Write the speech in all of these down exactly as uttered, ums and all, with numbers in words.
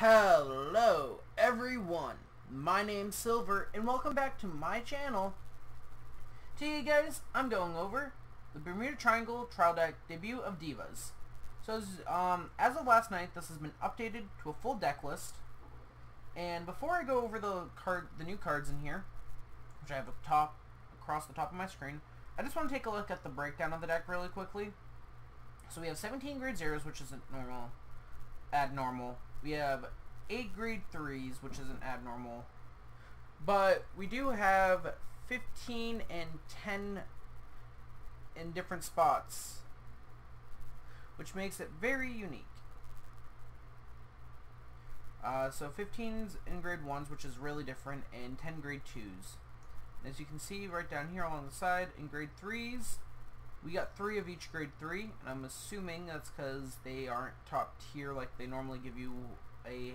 Hello everyone, my name's Silver and welcome back to my channel. Today guys, I'm going over the Bermuda Triangle trial deck debut of Divas. So um, as of last night, this has been updated to a full deck list. And before I go over the card, the new cards in here, which I have up top, across the top of my screen, I just want to take a look at the breakdown of the deck really quickly. So we have seventeen grade zeros, which isn't normal, abnormal. We have eight grade threes, which isn't abnormal, but we do have fifteen and ten in different spots, which makes it very unique. Uh, so fifteens in grade ones, which is really different, and ten grade twos. And as you can see right down here along the side, in grade threes, we got three of each grade three, and I'm assuming that's because they aren't top tier. Like, they normally give you a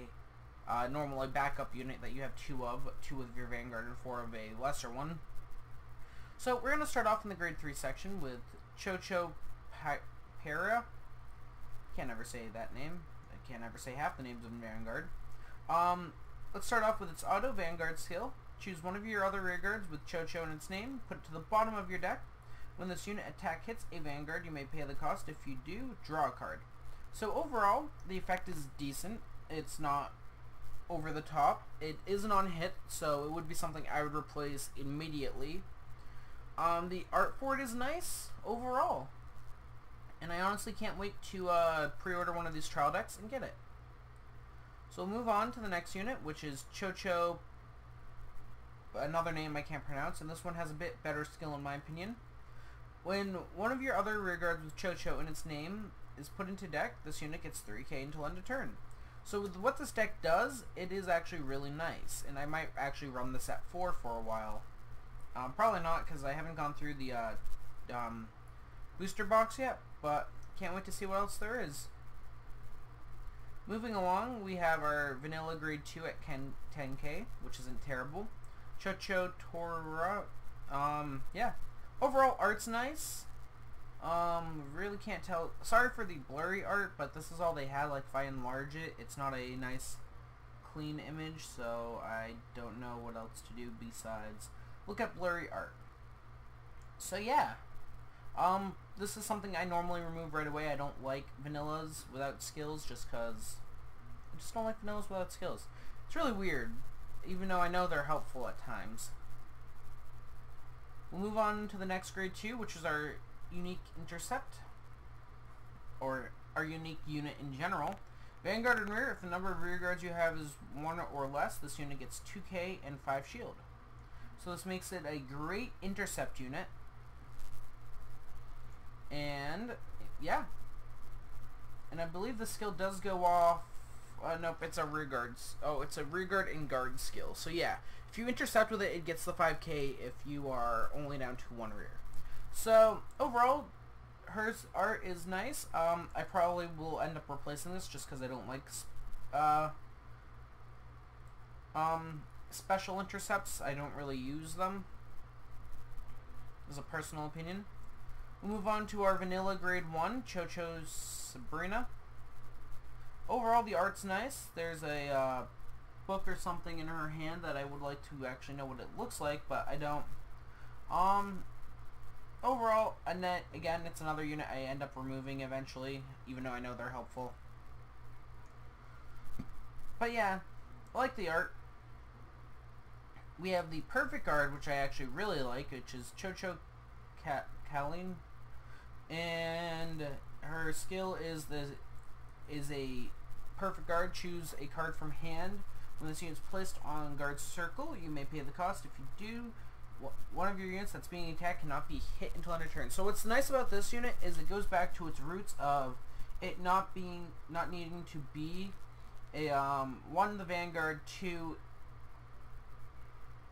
uh, normal a backup unit that you have two of, two of your Vanguard and four of a lesser one. So we're gonna start off in the grade three section with Chouchou Pera. Can't ever say that name. I can't ever say half the names of Vanguard. Um, let's start off with its auto Vanguard skill. Choose one of your other rear guards with Chouchou in its name. Put it to the bottom of your deck. When this unit attack hits a Vanguard, you may pay the cost. If you do, draw a card. So overall, the effect is decent. It's not over the top. It isn't on hit, so it would be something I would replace immediately. Um, the art for it is nice overall. And I honestly can't wait to uh, pre-order one of these trial decks and get it. So we'll move on to the next unit, which is Chouchou, another name I can't pronounce, and this one has a bit better skill in my opinion. When one of your other rearguards with Chouchou in its name is put into deck, this unit gets three K until end of turn. So with what this deck does, it is actually really nice, and I might actually run this at four for a while. Um, probably not, because I haven't gone through the uh, um, booster box yet, but can't wait to see what else there is. Moving along, we have our vanilla grade two at ten K, which isn't terrible. Chouchou Torua, um, yeah. Overall, art's nice. Um, really can't tell. Sorry for the blurry art, but this is all they had. Like, if I enlarge it, it's not a nice, clean image, so I don't know what else to do besides look at blurry art. So yeah, um, this is something I normally remove right away. I don't like vanillas without skills, just cause I just don't like vanillas without skills. It's really weird, even though I know they're helpful at times. We'll move on to the next grade two, which is our unique intercept, or our unique unit in general. Vanguard and rear, if the number of rear guards you have is one or less, this unit gets two K and five shield. So this makes it a great intercept unit. And yeah, and I believe the skill does go off. Uh, nope, it's a rear guards. Oh, it's a rear guard and guard skill. So yeah, if you intercept with it, it gets the five K if you are only down to one rear. So overall, hers art is nice. Um, I probably will end up replacing this just because I don't like uh, um, special intercepts. I don't really use them. As a personal opinion. We'll move on to our vanilla grade one, Chouchou Sabrina. Overall, the art's nice. There's a uh, book or something in her hand that I would like to actually know what it looks like, but I don't. Um, overall, and then, again, it's another unit I end up removing eventually, even though I know they're helpful. But yeah, I like the art. We have the perfect guard, which I actually really like, which is Chouchou Ka-Kaleen, and her skill is the is a perfect guard. Choose a card from hand. When this unit is placed on guard circle, you may pay the cost. If you do, one of your units that's being attacked cannot be hit until end of turn. So what's nice about this unit is it goes back to its roots of it not being, not needing to be a um, one the Vanguard, two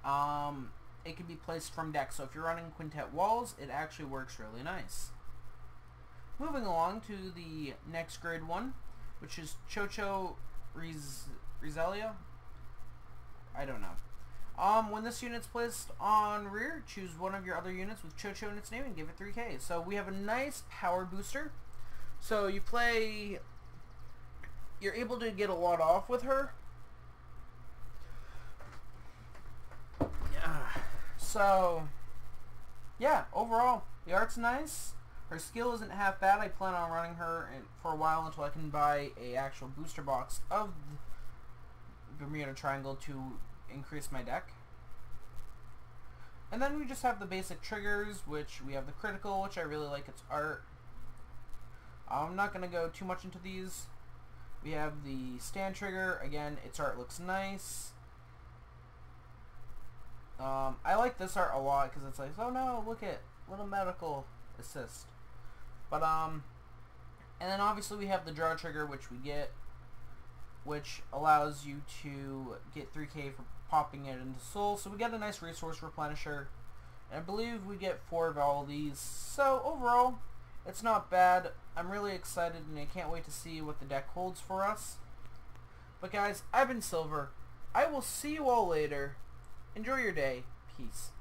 um, it can be placed from deck. So if you're running quintet walls, it actually works really nice. Moving along to the next grade one, which is Chouchou Riz-Reselia. I don't know. Um, when this unit's placed on rear, choose one of your other units with Chouchou in its name and give it three K. So we have a nice power booster. So you play you're able to get a lot off with her. Yeah. So, yeah, overall, the art's nice. Her skill isn't half bad. I plan on running her in, for a while until I can buy a actual booster box of the Bermuda Triangle to increase my deck. And then we just have the basic triggers, which we have the critical, which I really like its art. I'm not going to go too much into these. We have the stand trigger. Again, its art looks nice. Um, I like this art a lot because it's like, oh no, look at little medical assist. But, um, and then obviously we have the draw trigger, which we get, which allows you to get three K for popping it into soul. So we get a nice resource replenisher. And I believe we get four of all of these. So overall, it's not bad. I'm really excited and I can't wait to see what the deck holds for us. But guys, I've been Silver. I will see you all later. Enjoy your day. Peace.